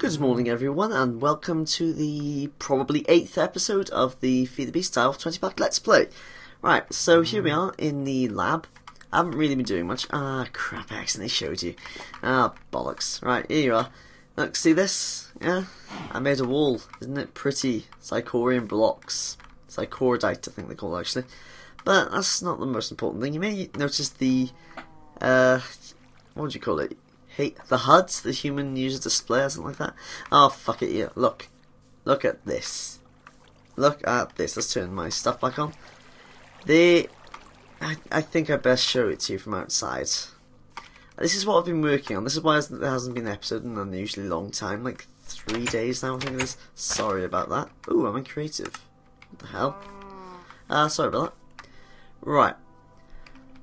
Good morning everyone, and welcome to the probably 8th episode of the Feed the Beast style 20 pack Let's Play. Right, so here we are in the lab. I haven't really been doing much. Ah, crap, I accidentally showed you. Ah, bollocks. Right, here you are. Look, see this? Yeah? I made a wall. Isn't it pretty? Cycorium blocks. Cycordite, I think they call it, actually. But that's not the most important thing. You may notice the, what would you call it? The HUDs, the human user display or something like that. Oh, fuck it, yeah. Look. Look at this. Look at this. Let's turn my stuff back on. I think I best show it to you from outside. This is what I've been working on. This is why there hasn't been an episode in an unusually long time. Like 3 days now, I think it is. Sorry about that. Ooh, I'm in creative. What the hell? Sorry about that. Right.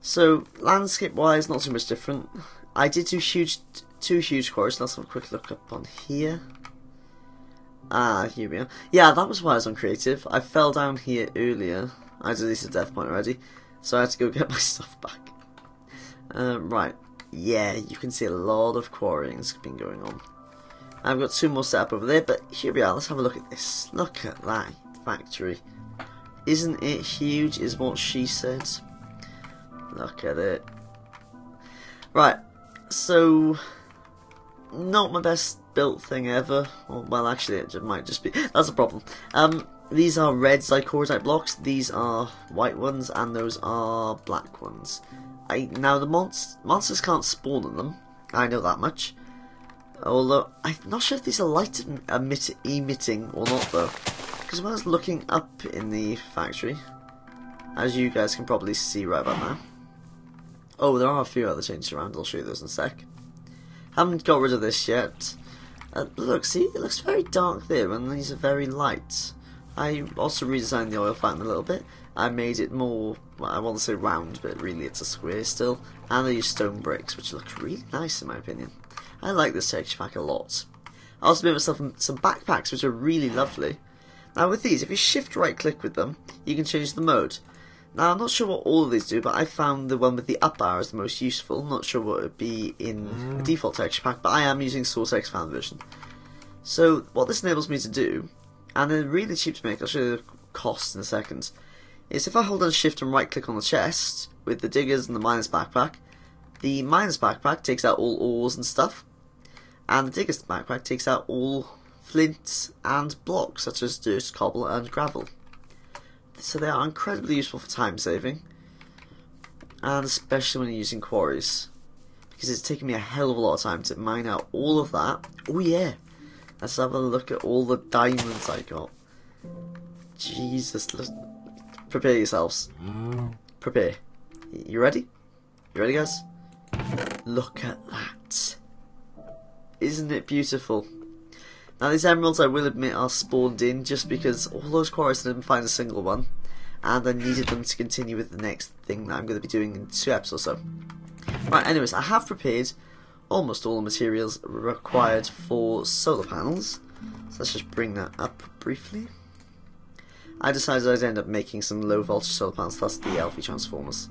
So, landscape-wise, not so much different. I did two huge quarries. Let's have a quick look up on here. Ah, here we are. Yeah, that was why I was on creative. I fell down here earlier. I deleted Death Point already, so I had to go get my stuff back. Right. Yeah, you can see a lot of quarrying has been going on. I've got two more set up over there, but here we are. Let's have a look at this. Look at that factory. Isn't it huge, is what she said. Look at it. Right. So, not my best built thing ever. Well, actually, it might just be. That's a problem. These are red Cycordite blocks. These are white ones, and those are black ones. Now, the monsters can't spawn on them. I know that much. Although, I'm not sure if these are light emitting or not, though. Because when I was looking up in the factory, as you guys can probably see right about now. Oh, there are a few other changes around, I'll show you those in a sec. Haven't got rid of this yet. Look, see, it looks very dark there, and these are very light. I also redesigned the oil fountain a little bit. I made it more, well, I want to say round, but really it's a square still. And I used stone bricks, which look really nice in my opinion. I like this texture pack a lot. I also made myself some backpacks, which are really lovely. Now with these, if you shift right click with them, you can change the mode. Now, I'm not sure what all of these do, but I found the one with the up arrow is the most useful. I'm not sure what it would be in the default texture pack, but I am using SourceX Fan version. So, what this enables me to do, and they're really cheap to make, I'll show you the cost in a second, is if I hold down shift and right click on the chest, with the diggers and the miners backpack takes out all ores and stuff, and the diggers backpack takes out all flints and blocks, such as dirt, cobble and gravel. So they are incredibly useful for time saving, and especially when you're using quarries, because it's taken me a hell of a lot of time to mine out all of that. Oh yeah, let's have a look at all the diamonds I got. Jesus, prepare yourselves. Prepare. You ready? You ready, guys? Look at that. Isn't it beautiful? Now these emeralds, I will admit, are spawned in just because all those quarries I didn't find a single one, and I needed them to continue with the next thing that I'm going to be doing in 2 eps or so. Right, anyways, I have prepared almost all the materials required for solar panels, so let's just bring that up briefly. I decided I'd end up making some low voltage solar panels, that's the LV transformers.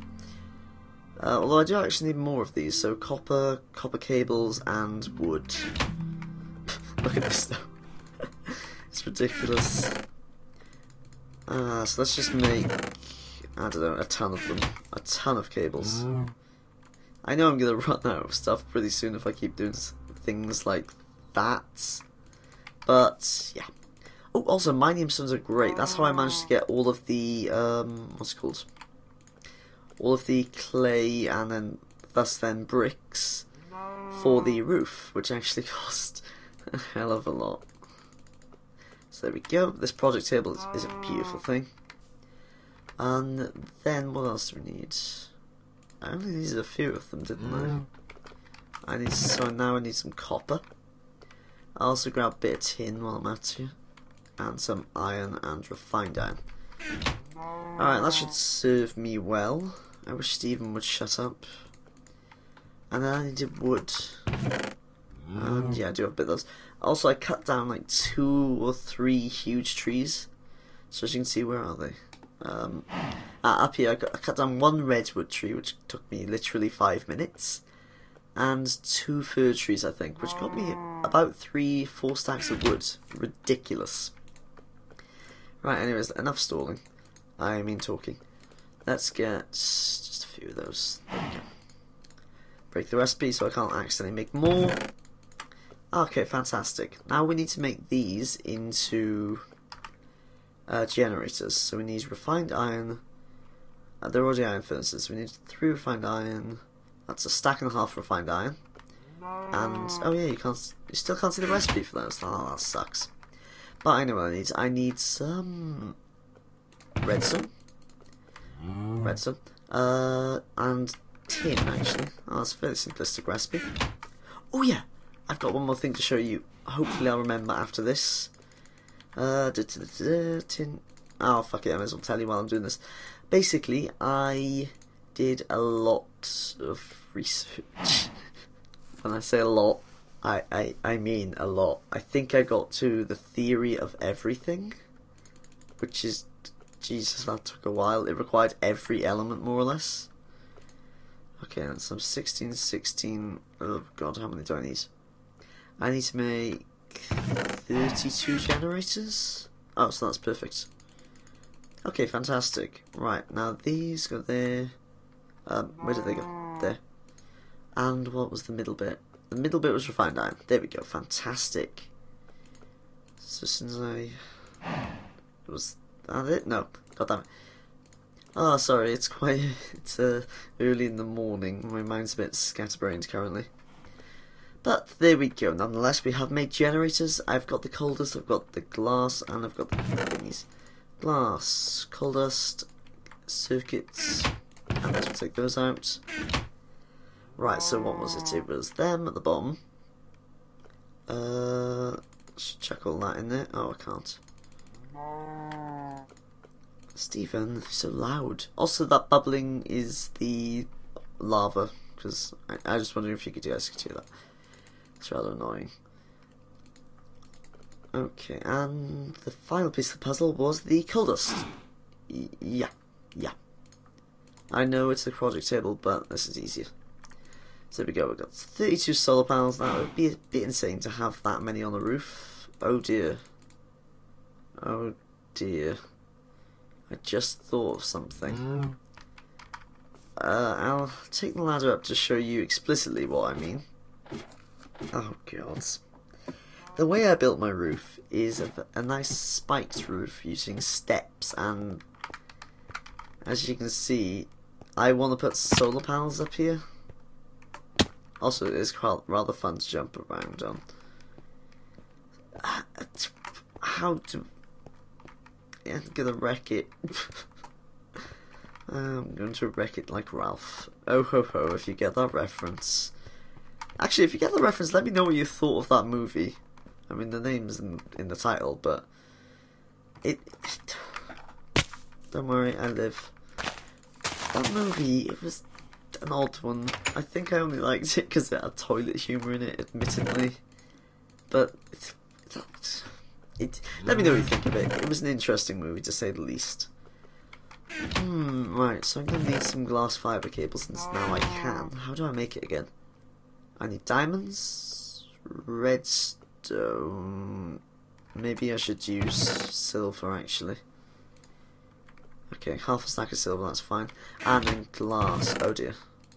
Although I do actually need more of these, so copper, copper cables and wood. Look at this though. It's ridiculous. So let's just make, I don't know, a ton of them. A ton of cables. I know I'm going to run out of stuff pretty soon if I keep doing things like that. But, yeah. Oh, also, mynium stones are great. That's how I managed to get all of the, what's it called? All of the clay and then, thus then, bricks for the roof, which actually cost a hell of a lot. So there we go. This project table is a beautiful thing. And then what else do we need? I only needed a few of them, didn't I? So now I need some copper. I also grab a bit of tin while I'm at you, and some iron and refined iron. Alright, that should serve me well. I wish Stephen would shut up. And then I needed wood. And yeah, I do have a bit of those. Also, I cut down like 2 or 3 huge trees. So as you can see, where are they? Up here, I cut down 1 redwood tree, which took me literally 5 minutes. and 2 fir trees, I think, which got me about 3-4 stacks of wood. Ridiculous. Right, anyways, enough stalling. I mean talking. Let's get just a few of those. There we go. Break the recipe so I can't accidentally make more. Okay, fantastic. Now we need to make these into generators. So we need refined iron. They're already iron furnaces. We need 3 refined iron. That's a stack and a half refined iron. And oh yeah, you still can't see the recipe for that. Oh, that sucks. But I know what I need. I need some redstone. Redstone. And tin, actually. Oh, that's a fairly simplistic recipe. Oh, yeah! I've got one more thing to show you. Hopefully I'll remember after this. Tin. Oh, fuck it, I might as well tell you while I'm doing this. Basically, I did a lot of research. When I say a lot, I mean a lot. I think I got to the theory of everything, which is... Jesus, that took a while. It required every element, more or less. Okay, and some 16. Oh god, how many do I need? I need to make 32 generators. Oh, so that's perfect. Okay, fantastic. Right, now these go there. Where did they go? There. And what was the middle bit? The middle bit was refined iron. There we go, fantastic. So since was that it? No, god damn it. Oh, sorry, it's early in the morning. My mind's a bit scatterbrained currently. But there we go. Nonetheless, we have made generators. I've got the coal dust, I've got the glass, and I've got the thingies. Glass, coal dust, circuits, and let's take those out. Right, so what was it? It was them at the bottom. Should chuck all that in there. Oh, I can't. Stephen, so loud. Also, that bubbling is the lava, because I just wondering if you guys could hear that. It's rather annoying. Okay, and the final piece of the puzzle was the coal dust. Yeah. I know it's the quadric table, but this is easier. So there we go, we've got 32 solar panels now. It would be a bit insane to have that many on the roof. Oh dear. Oh dear. I just thought of something. I'll take the ladder up to show you explicitly what I mean. Oh god. The way I built my roof is a nice spiked roof using steps, and as you can see, I want to put solar panels up here. Also, it is quite rather fun to jump around on. How do... I'm gonna wreck it. I'm going to wreck it like Ralph. Oh ho ho, if you get that reference. Actually, if you get the reference, let me know what you thought of that movie. I mean, the name's in the title, but... Don't worry, I live. That movie, it was an odd one. I think I only liked it because it had toilet humour in it, admittedly. But... let me know what you think of it. It was an interesting movie, to say the least. Right, so I'm going to need some glass fibre cables, since now I can. How do I make it again? I need diamonds, redstone... Maybe I should use silver, actually. Okay, half a stack of silver, that's fine. And then glass. Oh dear.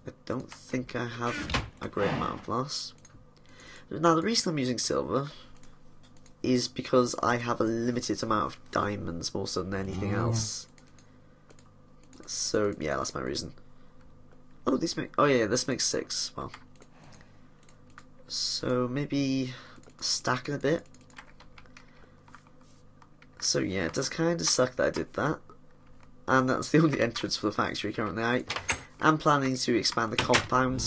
I don't think I have a great amount of glass. Now, the reason I'm using silver... is because I have a limited amount of diamonds more so than anything else. So yeah, that's my reason. Oh, this makes 6. Well, so maybe a stack in a bit. So yeah, it does kind of suck that I did that, and that's the only entrance for the factory currently. I am planning to expand the compound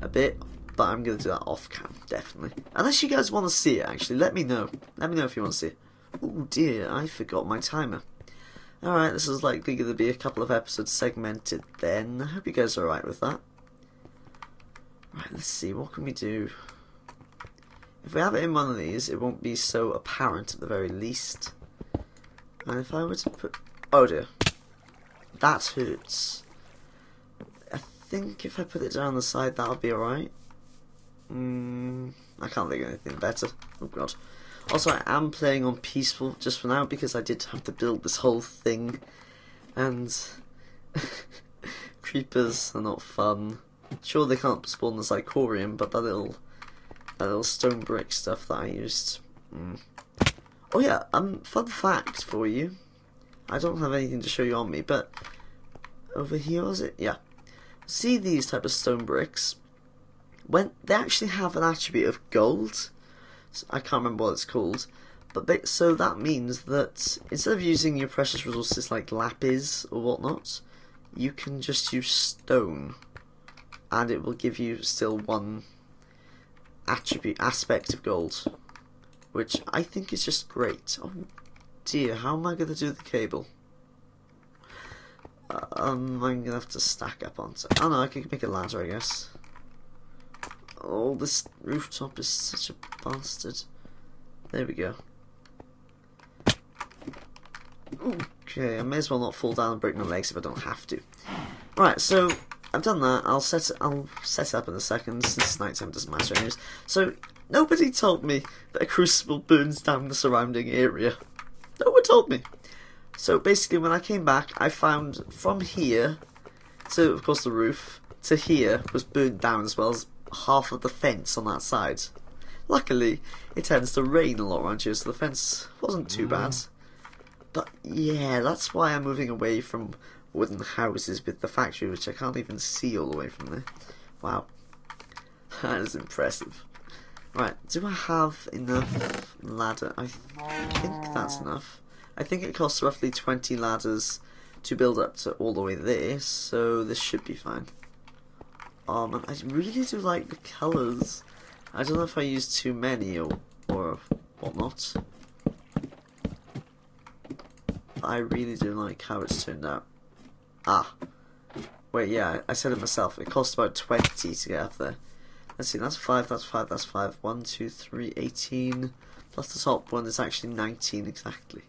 a bit, but I'm going to do that off cam, definitely. Unless you guys want to see it, actually. Let me know. Let me know if you want to see it. Oh dear, I forgot my timer. Alright, this is likely going to be a couple of episodes segmented then. I hope you guys are alright with that. Right, let's see. What can we do? If we have it in one of these, it won't be so apparent at the very least. And if I were to put... Oh dear. That hurts. I think if I put it down the side, that'll be alright. I can't think of anything better. Oh god. Also, I am playing on peaceful just for now because I did have to build this whole thing, and creepers are not fun. Sure, they can't spawn the Cycorium, but that little stone brick stuff that I used. Oh yeah, fun fact for you. I don't have anything to show you on me, but over here was it? Yeah. See these type of stone bricks? When they actually have an attribute of gold. I can't remember what it's called, but so that means that instead of using your precious resources like lapis or whatnot, you can just use stone, and it will give you still one aspect of gold, which I think is just great. Oh dear, how am I going to do the cable? I'm going to have to stack up onto. Oh no, I can make a ladder, I guess. Oh, this rooftop is such a bastard. There we go. Okay, I may as well not fall down and break my legs if I don't have to. Right, so I've done that. I'll set it up in a second, since nighttime doesn't matter anyways. So nobody told me that a crucible burns down the surrounding area. No one told me. So basically, when I came back, I found from here to, of course, the roof to here was burned down, as well as half of the fence on that side. Luckily, it tends to rain a lot around here, so the fence wasn't too bad. But yeah, that's why I'm moving away from wooden houses with the factory, which I can't even see all the way from there. Wow, that is impressive. Right, do I have enough ladder? I think that's enough. I think it costs roughly 20 ladders to build up to all the way there, so this should be fine. Oh man, I really do like the colours. I don't know if I used too many or whatnot. But I really do like how it's turned out. Ah. Wait, yeah, I said it myself. It cost about 20 to get up there. Let's see, that's 5, that's 5, that's 5. 1, 2, 3, 18. Plus the top one is actually 19 exactly.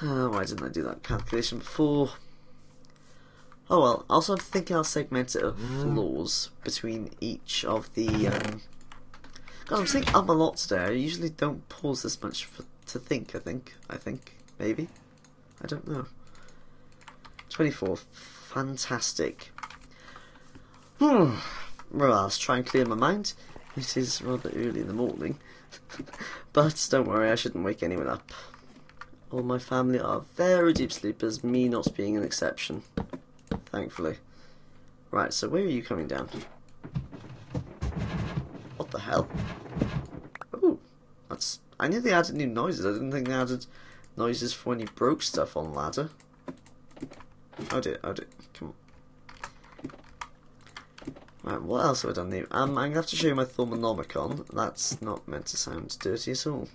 Why didn't I do that calculation before? Oh well, also I'm thinking I'll segment it of floors between each of the, God, I'm thinking up a lot today. I usually don't pause this much to think, maybe? I don't know. 24, fantastic. Well, I'll try and clear my mind. It is rather early in the morning, but don't worry, I shouldn't wake anyone up. All my family are very deep sleepers, me not being an exception. Thankfully. Right, so where are you coming down? What the hell? Oh, that's... I knew they added new noises. I didn't think they added noises for when you broke stuff on ladder. Oh dear. Come on. Right, what else have I done there? I'm going to have to show you my Thaumonomicon. That's not meant to sound dirty at all.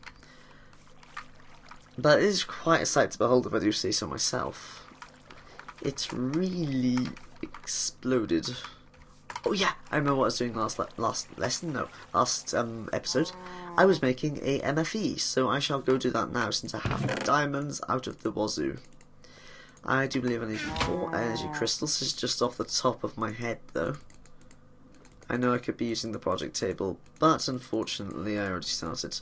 But it is quite a sight to behold if I do say so myself. It's really exploded. Oh yeah, I remember what I was doing last episode. I was making a MFE, so I shall go do that now since I have the diamonds out of the wazoo. I do believe I need 4 energy crystals. This is just off the top of my head though. I know I could be using the project table, but unfortunately I already started.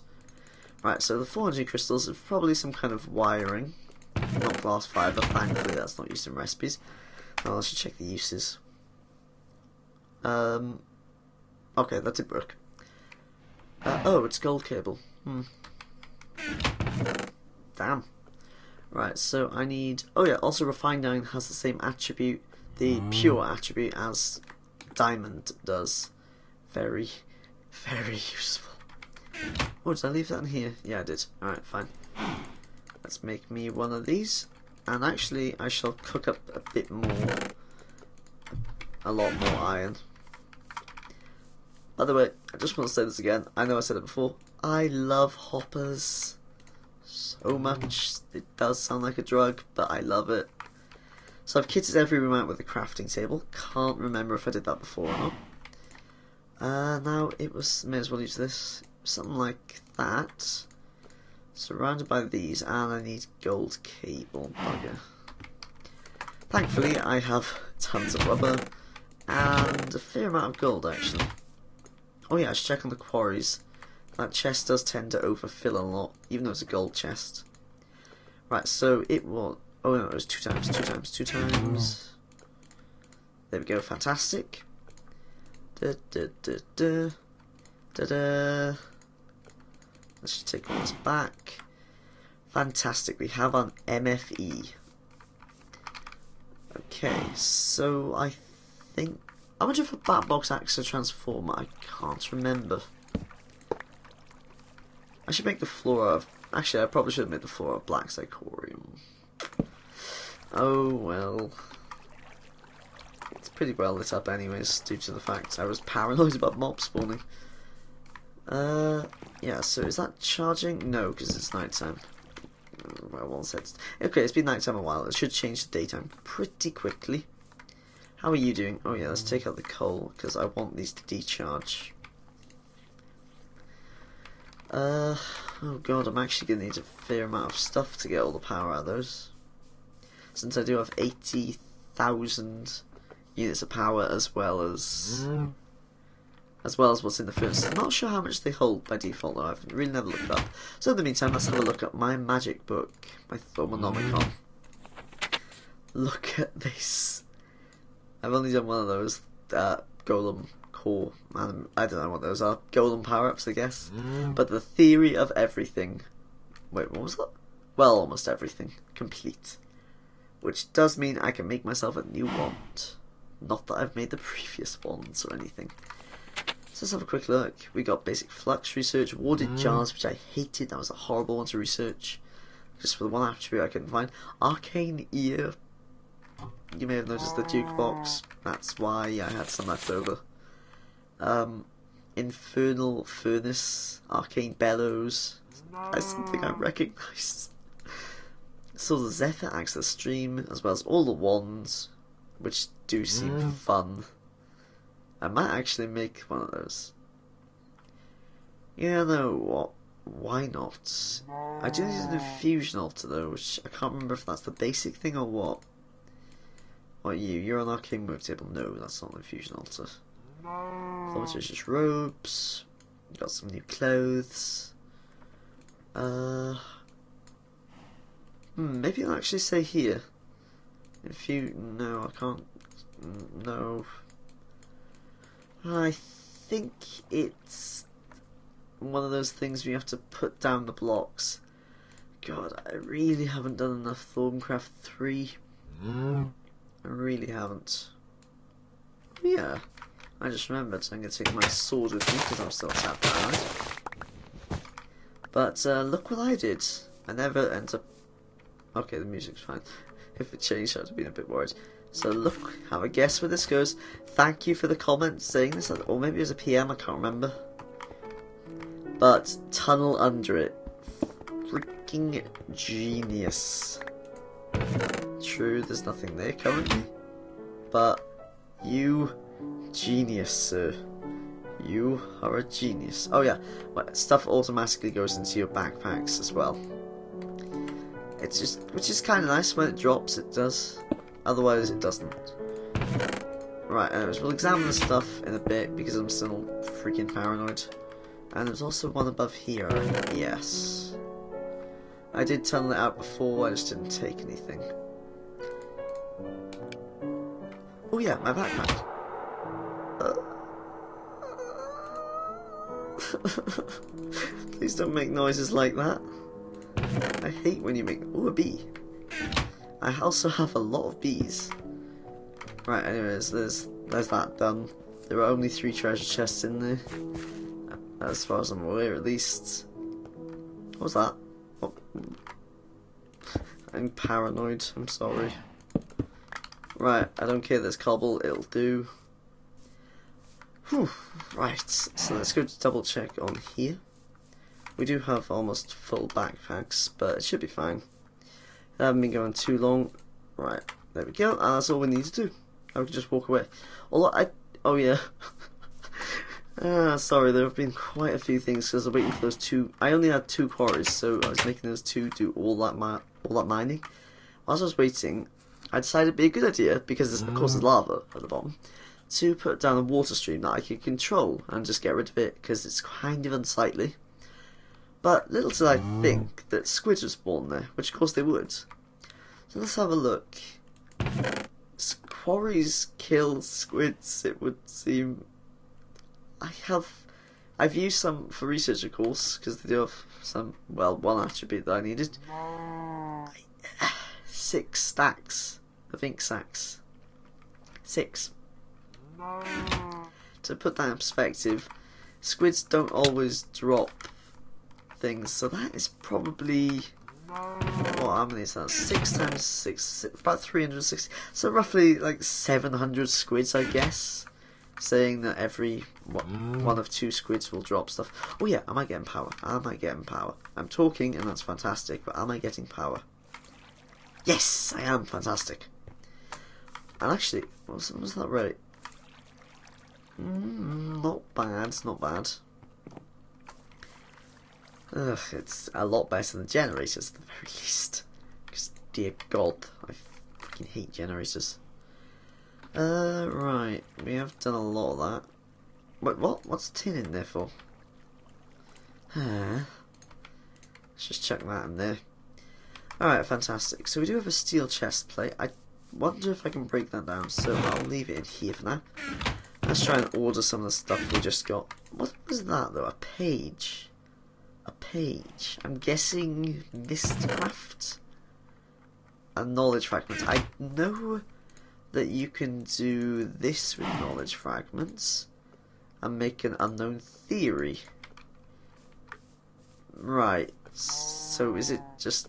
Right, so the 4 energy crystals are probably some kind of wiring. Not glass fibre, thankfully that's not used in recipes. Well, I should check the uses. Okay, that did work. Oh, it's gold cable. Damn. Right, so I need... Oh yeah, also refined iron has the same attribute, the pure attribute, as diamond does. Very, very useful. Oh, did I leave that in here? Yeah, I did. Alright, fine. Let's make me one of these, and actually I shall cook up a bit more, a lot more iron. By the way, I just want to say this again, I know I said it before, I love hoppers so much. It does sound like a drug, but I love it. So I've kitted every room out with a crafting table. Can't remember if I did that before or not. Now it was, may as well use this, something like that. Surrounded by these, and I need gold cable, bugger. Thankfully, I have tons of rubber, and a fair amount of gold, actually. Oh Oh yeah, I should check on the quarries. That chest does tend to overfill a lot, even though it's a gold chest. Right, so it was... Oh no, it was 2 times, 2 times, 2 times. There we go, fantastic. Let's just take this back. Fantastic, we have an MFE. Okay, so I think... How much of a bat box axe a transformer? I can't remember. I should make the floor out of... Actually, I probably should have made the floor out of black Cycorium. Oh well. It's pretty well lit up anyways, due to the fact I was paranoid about mob spawning. Yeah, so is that charging? No, because it's nighttime. Well, one set. Okay, it's been nighttime a while. It should change to daytime pretty quickly. How are you doing? Oh yeah, let's take out the coal, because I want these to decharge. Oh god, I'm actually going to need a fair amount of stuff to get all the power out of those. Since I do have 80,000 units of power as well as what's in the furnace. I'm not sure how much they hold by default though, I've really never looked up. So in the meantime, let's have a look at my magic book, my Thaumonomicon. Look at this. I've only done one of those, Golem Core, man, I don't know what those are, Golem Power-Ups I guess. But the theory of everything, wait, what was that? Well, almost everything, complete. Which does mean I can make myself a new wand. Not that I've made the previous wands or anything. So let's have a quick look. We got basic flux research, warded jars, which I hated, that was a horrible one to research. Just for the one attribute I couldn't find. Arcane ear. You may have noticed the Duke box. That's why I had some left over. Infernal furnace, arcane bellows. That's something I recognise. So the Zephyr axe of Stream, as well as all the wands, which do seem fun. I might actually make one of those. Yeah, no, what? Why not? I do need an Infusion Altar though, which I can't remember if that's the basic thing or what. What you're on Arcane Work Table. No, that's not an Infusion Altar. Just robes. Got some new clothes. Maybe I'll actually say here. No, I can't. No. I think it's one of those things where you have to put down the blocks. God, I really haven't done enough Thaumcraft 3. I really haven't. Yeah. I just remembered, so I'm going to take my sword with me because I'm still tapped out. But look what I did. I never enter. Okay, the music's fine. If it changed, I'd have been a bit worried. So look, have a guess where this goes. Thank you for the comments saying this, or maybe it was a PM, I can't remember. But tunnel under it. Freaking genius. True, there's nothing there currently. But you... Genius, sir. You are a genius. Oh yeah, well, stuff automatically goes into your backpacks as well. It's just, which is kind of nice when it drops, it does. Otherwise, it doesn't. Right, anyways, we'll examine the stuff in a bit because I'm still freaking paranoid. And there's also one above here. Yes, I did tunnel it out before. I just didn't take anything. Oh yeah, my backpack. Please don't make noises like that. I hate when you make... Ooh, a bee. I also have a lot of bees. Right, anyways, there's that done. There are only 3 treasure chests in there. As far as I'm aware, at least. What was that? Oh. I'm paranoid, I'm sorry. Right, I don't care, there's cobble, it'll do. Whew. Right, so let's go to double check on here. We do have almost full backpacks, but it should be fine. I haven't been going too long. Right, there we go, and that's all we need to do. I can just walk away. Although oh yeah. Sorry, there have been quite a few things because I was waiting for those 2. I only had 2 quarries, so I was making those 2 do all that mining. Whilst I was waiting, I decided it'd be a good idea because of course there's lava at the bottom. to put down a water stream that I could control and just get rid of it because it's kind of unsightly. But little did I think that squids would spawn there, which of course they would. So let's have a look. Quarries kill squids, it would seem. I've used some for research, of course, because they do have some, well, one attribute that I needed. 6 stacks of ink sacks. 6. To put that in perspective, squids don't always drop things, so that is probably, well, how many is that? 6 times 6, about 360. So roughly like 700 squids, I guess. Saying that every one of 2 squids will drop stuff. Oh yeah, am I getting power? Am I getting power? I'm talking and that's fantastic, but am I getting power? Yes, I am. Fantastic. And actually, was that right? Not bad, not bad. Ugh, it's a lot better than generators at the very least. Because, dear God, I fucking hate generators. Right, we have done a lot of that. Wait, what? What's tin in there for? Let's just check that in there. Alright, fantastic. So we do have a steel chest plate. I wonder if I can break that down, so I'll leave it in here for now. Let's try and order some of the stuff we just got. What was that though? A page? A page? I'm guessing Mistcraft? A knowledge fragment. I know that you can do this with knowledge fragments and make an unknown theory. Right, so is it just...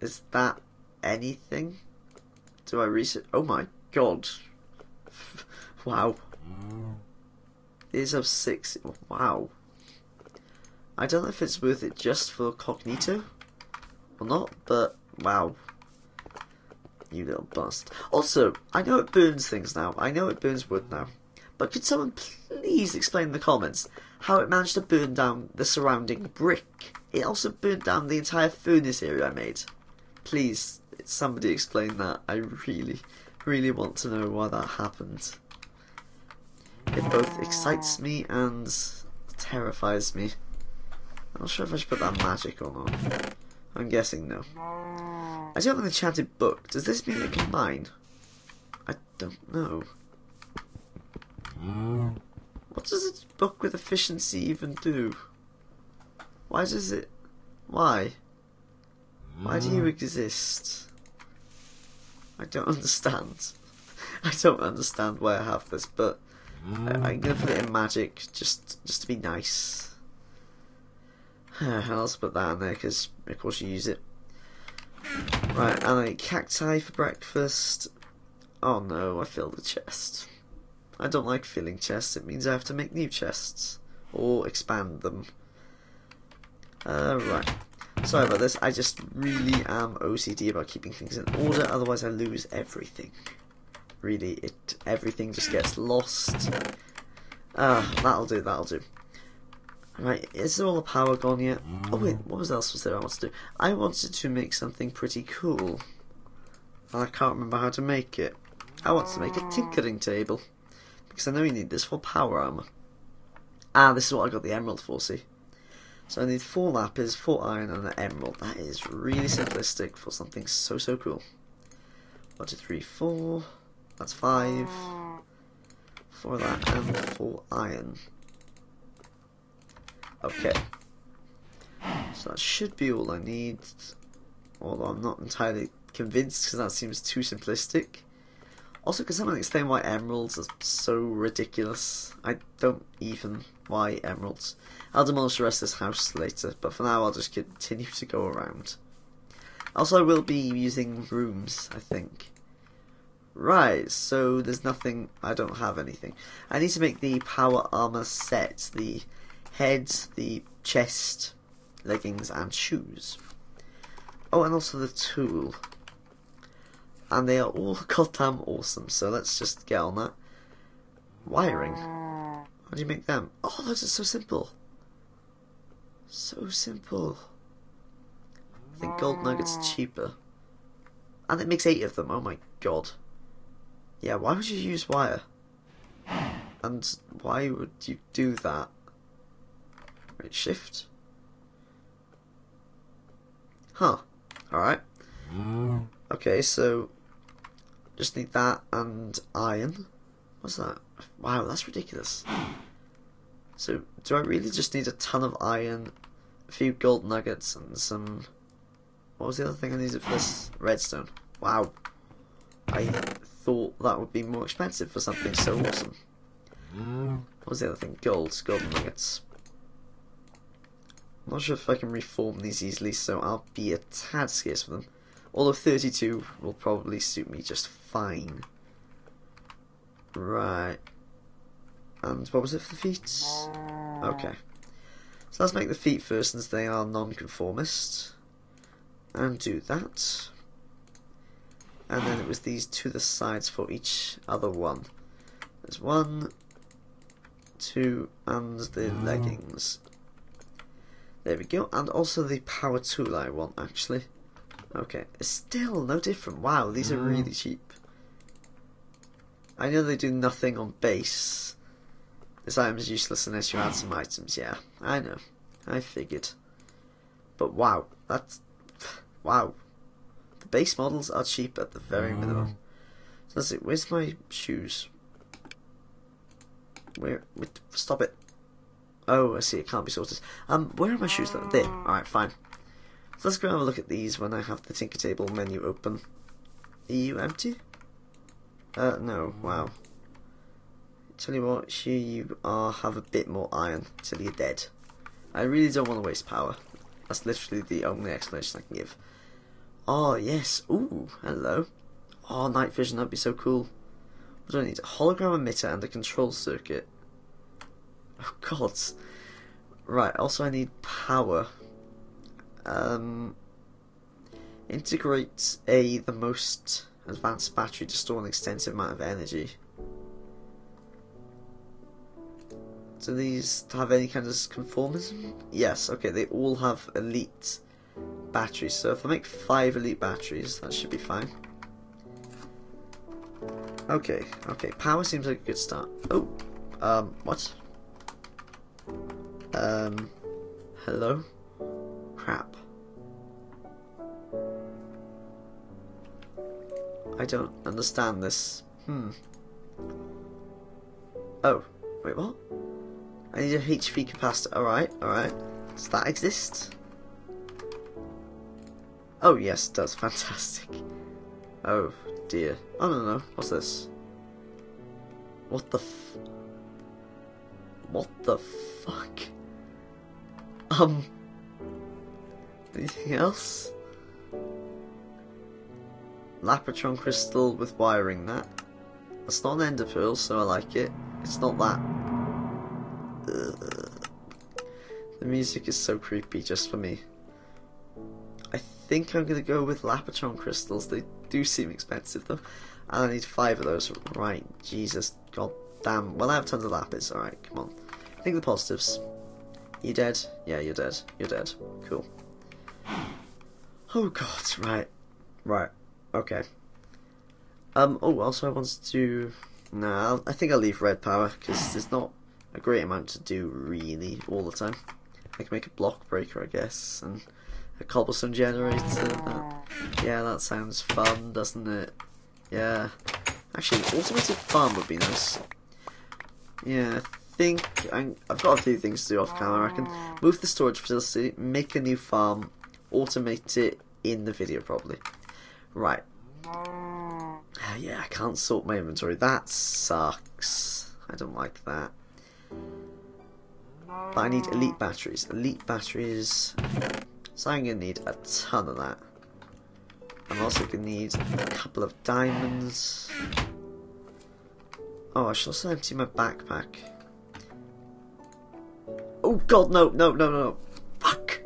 Is that anything? Do I research? Oh my God. Wow. These are 6. Wow. I don't know if it's worth it just for Cognito or not, but wow. You little bastard. Also, I know it burns things now. I know it burns wood now. But could someone please explain in the comments how it managed to burn down the surrounding brick? It also burnt down the entire furnace area I made. Please, somebody explain that. I really, really want to know why that happened. It both excites me and terrifies me. I'm not sure if I should put that magic or not. I'm guessing no. I do have an enchanted book. Does this mean it can mine? I don't know. What does a book with efficiency even do? Why does it... Why? Why do you exist? I don't understand. I don't understand why I have this, but I'm going to put it in magic just to be nice. I'll just put that in there because, of course, you use it. Right, and I ate cacti for breakfast. Oh no, I filled the chest. I don't like filling chests. It means I have to make new chests or expand them. Right, sorry about this, I just really am OCD about keeping things in order, otherwise I lose everything. Really, everything just gets lost. That'll do. Right, is all the power gone yet? Oh wait, what else was there I wanted to do? I wanted to make something pretty cool. I can't remember how to make it. I want to make a tinkering table, because I know you need this for power armor. Ah, this is what I got the emerald for, see? So I need 4 lapis, 4 iron and an emerald. That is really simplistic for something so cool. 1, 2, 3, 4. That's 5. 4 of that and 4 iron. Okay. So that should be all I need. Although I'm not entirely convinced because that seems too simplistic. Also, can someone explain why emeralds are so ridiculous? I don't even... Why emeralds? I'll demolish the rest of this house later, but for now I'll just continue to go around. Also, I will be using rooms, I think. Right, so there's nothing... I don't have anything. I need to make the power armor set. The head, the chest, leggings and shoes. Oh, and also the tool. And they are all goddamn awesome, so let's just get on that. Wiring. How do you make them? Oh, those are so simple. So simple. I think gold nuggets are cheaper. And it makes 8 of them, oh my God. Yeah, why would you use wire? And why would you do that? Right, shift. Huh. Alright. Okay, so just need that and iron. What's that? Wow, that's ridiculous. So do I really just need a ton of iron, a few gold nuggets and some... What was the other thing I needed for this? Redstone. Wow. I thought that would be more expensive for something so awesome. What was the other thing? Gold. Gold nuggets. I'm not sure if I can reform these easily, so I'll be a tad scarce for them. Although 32 will probably suit me just fine. Right. And what was it for the feet? Okay. So let's make the feet first since they are non-conformist. And do that. And then it was these to the sides for each other one. There's one, two, and the leggings. There we go. And also the power tool I want, actually. Okay. It's still no different. Wow, these are really cheap. I know they do nothing on base. This item is useless unless you add some items. Yeah, I know. I figured. But wow, that's... Wow. The base models are cheap at the very minimum. So let's see. Where's my shoes? Where? Stop it. Oh, I see. It can't be sorted. Where are my shoes though? There. Alright, fine. So let's go and have a look at these when I have the Tinker Table menu open. Are you empty? No. Wow. Tell you what, here you are. Have a bit more iron till you're dead. I really don't want to waste power. That's literally the only explanation I can give. Oh, yes. Ooh, hello. Oh, night vision. That'd be so cool. What do I need? A hologram emitter and a control circuit. Oh, God. Right, also I need power. Integrate the most advanced battery to store an extensive amount of energy. Do these have any kind of conformism? Yes, okay, they all have elite batteries. So if I make 5 elite batteries, that should be fine. Okay, okay, power seems like a good start. Oh, what? Hello? Crap. I don't understand this. Oh, wait, what? I need a HV capacitor. Alright, alright. Does that exist? Oh, yes, it does. Fantastic. Oh, dear. Oh, no, no. What's this? What the f... What the fuck? Anything else? Lapatron crystal with wiring that. That's not an ender pearl, so I like it. It's not that. The music is so creepy just for me. I think I'm going to go with Lapatron crystals. They do seem expensive though. And I need 5 of those. Right, Jesus, god damn. Well, I have tons of lapis. Alright, come on. Think of the positives. You dead? Yeah, you're dead. You're dead. Cool. Oh god, right. Right, okay. Oh, also I wanted to... Nah, I think I'll leave red power because there's not a great amount to do really all the time. I can make a block breaker, I guess, and a cobblestone generator. Yeah, that sounds fun, doesn't it? Yeah. Actually, an automated farm would be nice. Yeah, I think I've got a few things to do off camera, I reckon. Move the storage facility, make a new farm, automate it in the video probably. Right. Yeah, I can't sort my inventory. That sucks. I don't like that. But I need elite batteries. Elite batteries. So I'm going to need a ton of that. I'm also going to need a couple of diamonds. Oh, I should also empty my backpack. Oh god, no, no, no, no. Fuck.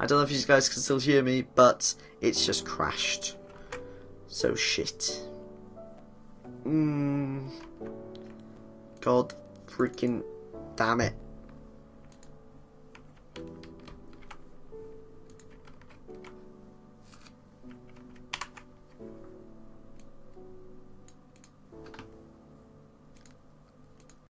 I don't know if you guys can still hear me, but it's just crashed. So shit. God freaking damn it.